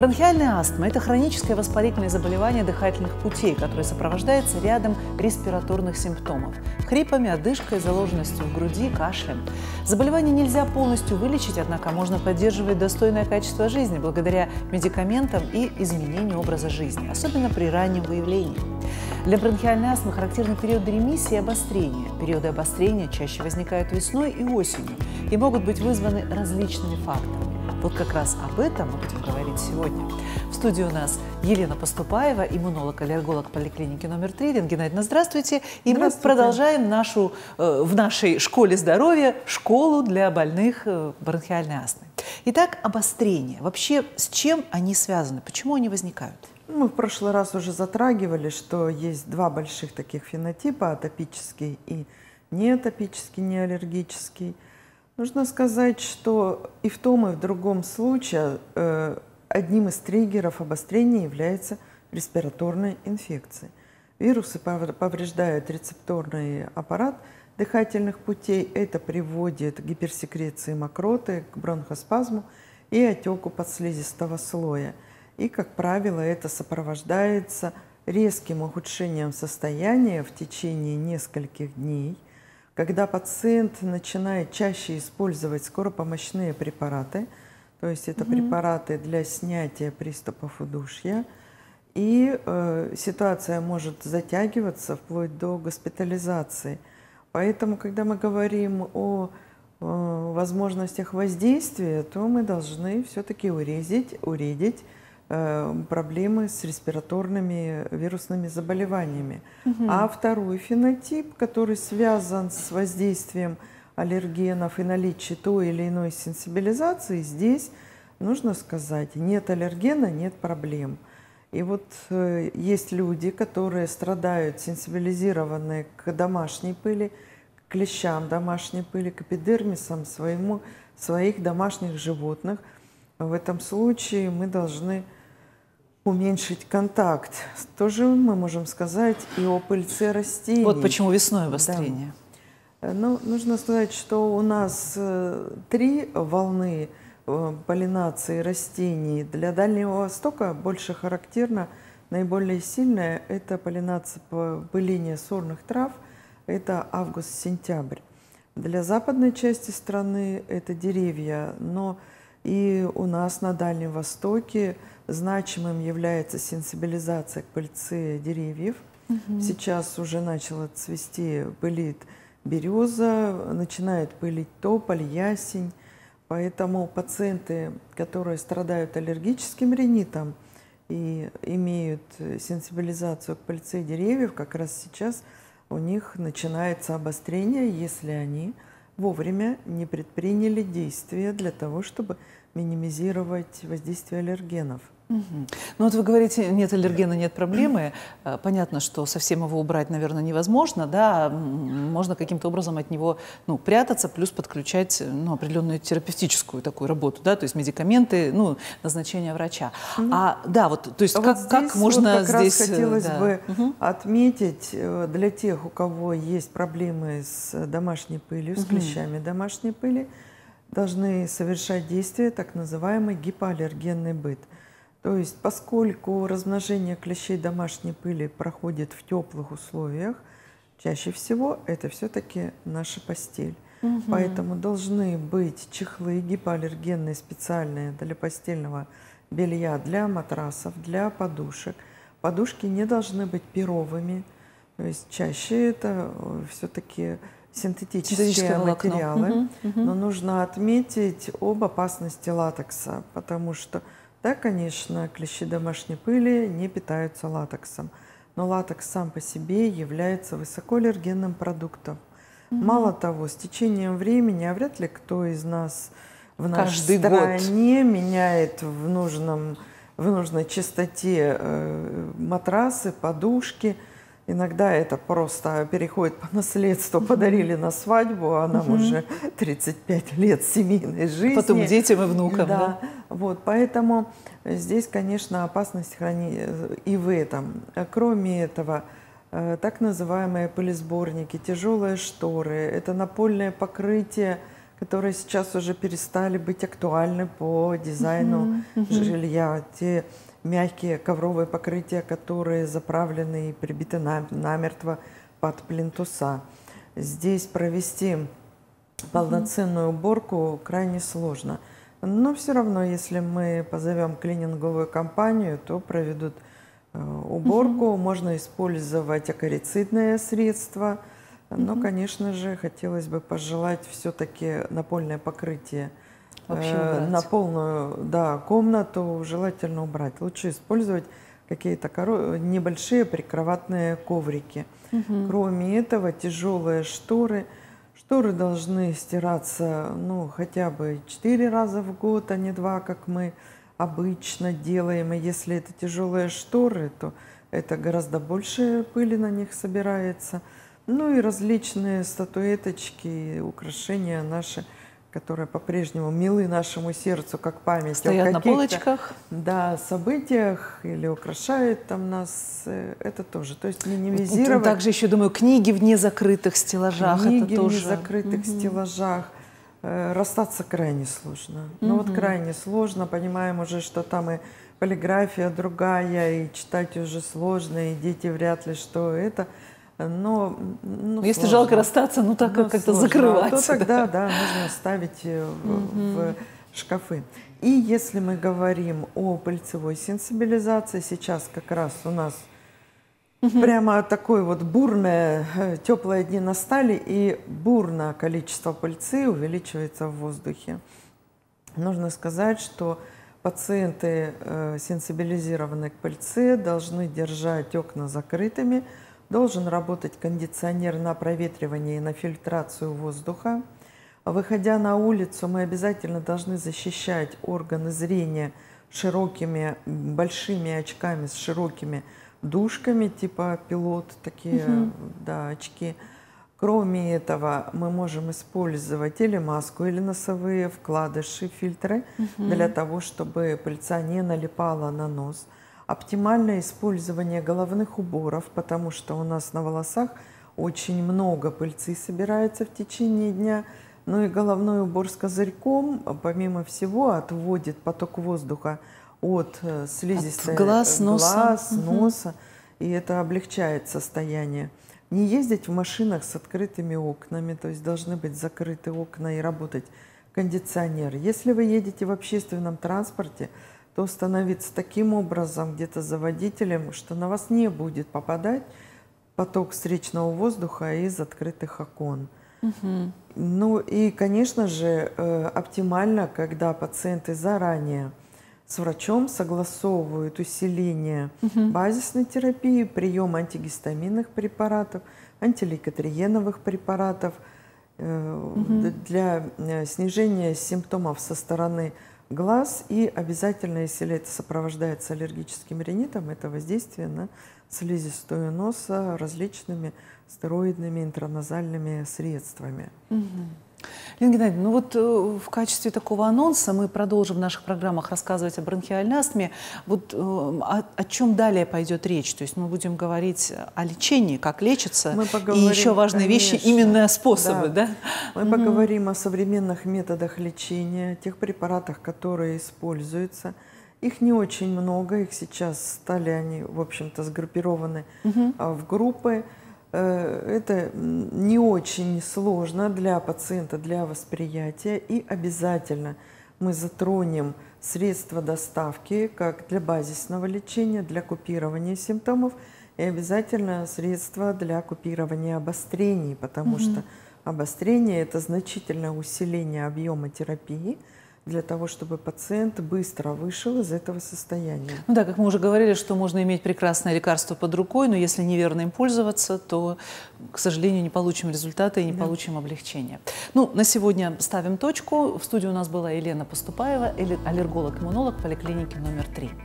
Бронхиальная астма – это хроническое воспалительное заболевание дыхательных путей, которое сопровождается рядом респираторных симптомов – хрипами, одышкой, заложенностью в груди, кашлем. Заболевание нельзя полностью вылечить, однако можно поддерживать достойное качество жизни благодаря медикаментам и изменению образа жизни, особенно при раннем выявлении. Для бронхиальной астмы характерны периоды ремиссии и обострения. Периоды обострения чаще возникают весной и осенью и могут быть вызваны различными факторами. Вот как раз об этом мы будем говорить сегодня. В студии у нас Елена Поступаева, иммунолог-аллерголог поликлиники номер 3. Елена Геннадьевна, здравствуйте. И здравствуйте. Мы продолжаем в нашей школе здоровья школу для больных бронхиальной астмой. Итак, обострение. Вообще, с чем они связаны? Почему они возникают? Мы в прошлый раз уже затрагивали, что есть два больших таких фенотипа – атопический и неатопический, неаллергический. Нужно сказать, что и в том, и в другом случае одним из триггеров обострения является респираторная инфекция. Вирусы повреждают рецепторный аппарат дыхательных путей. Это приводит к гиперсекреции мокроты, к бронхоспазму и отеку подслизистого слоя. И, как правило, это сопровождается резким ухудшением состояния в течение нескольких дней. Когда пациент начинает чаще использовать скоропомощные препараты, то есть это препараты для снятия приступов удушья, и ситуация может затягиваться вплоть до госпитализации. Поэтому, когда мы говорим о возможностях воздействия, то мы должны все-таки уредить проблемы с респираторными вирусными заболеваниями. А второй фенотип, который связан с воздействием аллергенов и наличием той или иной сенсибилизации, здесь нужно сказать, нет аллергена, нет проблем. И вот есть люди, которые страдают, сенсибилизированы к домашней пыли, к клещам домашней пыли, к эпидермисам своих домашних животных. В этом случае мы должны уменьшить контакт. Тоже мы можем сказать и о пыльце растений. Вот почему весной обострение. Да. Но нужно сказать, что у нас три волны поллинации растений. Для Дальнего Востока больше характерно, наиболее сильная – это поллинация пыления сорных трав, это август-сентябрь. Для западной части страны это деревья, но и у нас на Дальнем Востоке значимым является сенсибилизация к пыльце деревьев. Сейчас уже начала цвести, пылит береза, начинает пылить тополь, ясень. Поэтому пациенты, которые страдают аллергическим ринитом и имеют сенсибилизацию к пыльце деревьев, как раз сейчас у них начинается обострение, если они вовремя не предприняли действия для того, чтобы минимизировать воздействие аллергенов. Ну вот вы говорите, нет аллергена, нет проблемы. Понятно, что совсем его убрать, наверное, невозможно, да, можно каким-то образом от него прятаться, плюс подключать определенную терапевтическую такую работу, да, то есть медикаменты, назначение врача. Хотелось бы отметить для тех, у кого есть проблемы с домашней пылью, с клещами домашней пыли, должны совершать действия так называемый гипоаллергенный быт. То есть, поскольку размножение клещей домашней пыли проходит в теплых условиях, чаще всего это все-таки наша постель. Поэтому должны быть чехлы гипоаллергенные специальные для постельного белья, для матрасов, для подушек. Подушки не должны быть перовыми. То есть чаще это все-таки синтетические материалы. Но нужно отметить об опасности латекса, потому что да, конечно, клещи домашней пыли не питаются латексом, но латекс сам по себе является высокоаллергенным продуктом. Мало того, с течением времени, а вряд ли кто из нас в нашей стране меняет в нужной частоте матрасы, подушки. Иногда это просто переходит по наследству, подарили на свадьбу, а нам уже 35 лет семейной жизни. Потом детям и внукам. Да. Вот, поэтому здесь, конечно, опасность и в этом. Кроме этого, так называемые пылесборники, тяжелые шторы, это напольное покрытие, которые сейчас уже перестали быть актуальны по дизайну жилья. Те мягкие ковровые покрытия, которые заправлены и прибиты намертво под плинтуса. Здесь провести полноценную уборку крайне сложно. Но все равно, если мы позовем клининговую компанию, то проведут уборку. Можно использовать акарицидные средства. Но, конечно же, хотелось бы пожелать все-таки напольное покрытие на полную комнату желательно убрать. Лучше использовать какие-то небольшие прикроватные коврики. Кроме этого, тяжелые шторы. Шторы должны стираться хотя бы 4 раза в год, а не 2, как мы обычно делаем. И если это тяжелые шторы, то это гораздо больше пыли на них собирается. Ну и различные статуэточки, украшения наши, которые по-прежнему милы нашему сердцу, как память. Стоят на полочках. Да, событиях или украшают там нас. Это тоже. То есть минимизировать. Также еще, думаю, книги в незакрытых стеллажах. Книги это тоже. В незакрытых стеллажах. Расстаться крайне сложно. Вот крайне сложно. Понимаем уже, что там и полиграфия другая, и читать уже сложно, и дети вряд ли что это. Но если сложно. Жалко расстаться, так как-то закрывать. То тогда, нужно ставить в шкафы. И если мы говорим о пыльцевой сенсибилизации, сейчас как раз у нас прямо такое вот бурное, теплые дни настали, и бурно количество пыльцы увеличивается в воздухе. Нужно сказать, что пациенты, сенсибилизированные к пыльце, должны держать окна закрытыми. Должен работать кондиционер на проветривание и на фильтрацию воздуха. Выходя на улицу, мы обязательно должны защищать органы зрения широкими, большими очками с широкими дужками, типа пилот, такие очки. Кроме этого, мы можем использовать или маску, или носовые вкладыши, фильтры, для того, чтобы пыльца не налипала на нос. Оптимальное использование головных уборов, потому что у нас на волосах очень много пыльцы собирается в течение дня. Ну и головной убор с козырьком, помимо всего, отводит поток воздуха от слизистой глаз, носа, и это облегчает состояние. Не ездить в машинах с открытыми окнами, то есть должны быть закрыты окна и работать кондиционер. Если вы едете в общественном транспорте, то становиться таким образом где-то за водителем, что на вас не будет попадать поток встречного воздуха из открытых окон. Ну и, конечно же, оптимально, когда пациенты заранее с врачом согласовывают усиление базисной терапии, прием антигистаминных препаратов, антилейкотриеновых препаратов для снижения симптомов со стороны глаз, и обязательно, если это сопровождается аллергическим ринитом, это воздействие на слизистую носа различными стероидными интраназальными средствами. Елена Геннадьевна, в качестве такого анонса мы продолжим в наших программах рассказывать о бронхиальной астме. О чем далее пойдет речь? То есть мы будем говорить о лечении, как лечится, и еще важные вещи, именно способы. Мы поговорим о современных методах лечения, тех препаратах, которые используются. Их не очень много, их сейчас стали, они, в общем-то, сгруппированы в группы. Это не очень сложно для пациента, для восприятия. И обязательно мы затронем средства доставки как для базисного лечения, для купирования симптомов, и обязательно средства для купирования обострений, потому что обострение – это значительное усиление объема терапии, для того, чтобы пациент быстро вышел из этого состояния. Как мы уже говорили, что можно иметь прекрасное лекарство под рукой, но если неверно им пользоваться, то, к сожалению, не получим результата и не получим облегчения. На сегодня ставим точку. В студии у нас была Елена Поступаева, аллерголог-иммунолог поликлиники номер 3.